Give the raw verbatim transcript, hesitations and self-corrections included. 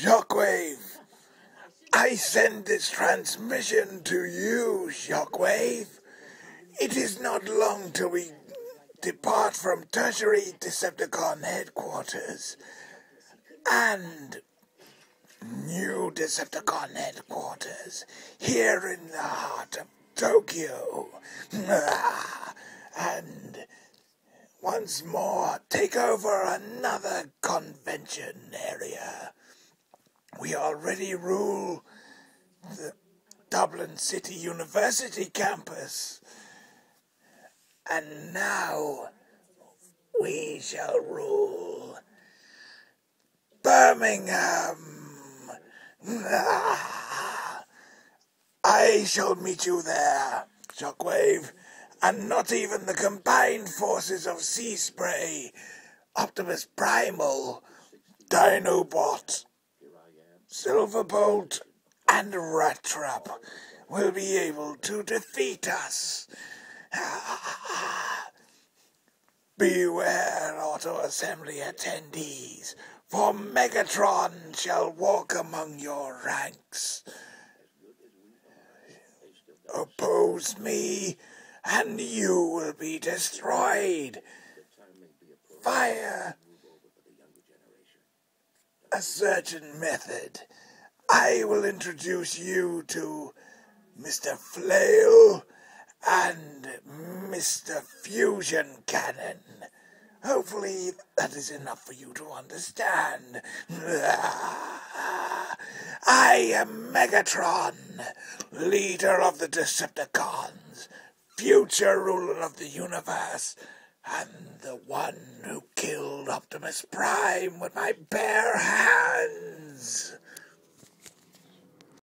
Shockwave, I send this transmission to you, Shockwave. It is not long till we depart from Tertiary Decepticon headquarters and new Decepticon headquarters here in the heart of Tokyo. And once more take over another convention area. We already rule the Dublin City University campus, and now we shall rule Birmingham. I shall meet you there, Shockwave, and not even the combined forces of Sea Spray, Optimus Primal, Dinobot, Silverbolt, and Rattrap will be able to defeat us. Beware, auto-assembly attendees, for Megatron shall walk among your ranks. Oppose me, and you will be destroyed. Fire a certain method. I will introduce you to Mister Flail and Mister Fusion Cannon. Hopefully that is enough for you to understand. I am Megatron, leader of the Decepticons, future ruler of the universe, and the one who killed Optimus Prime with my bare hands.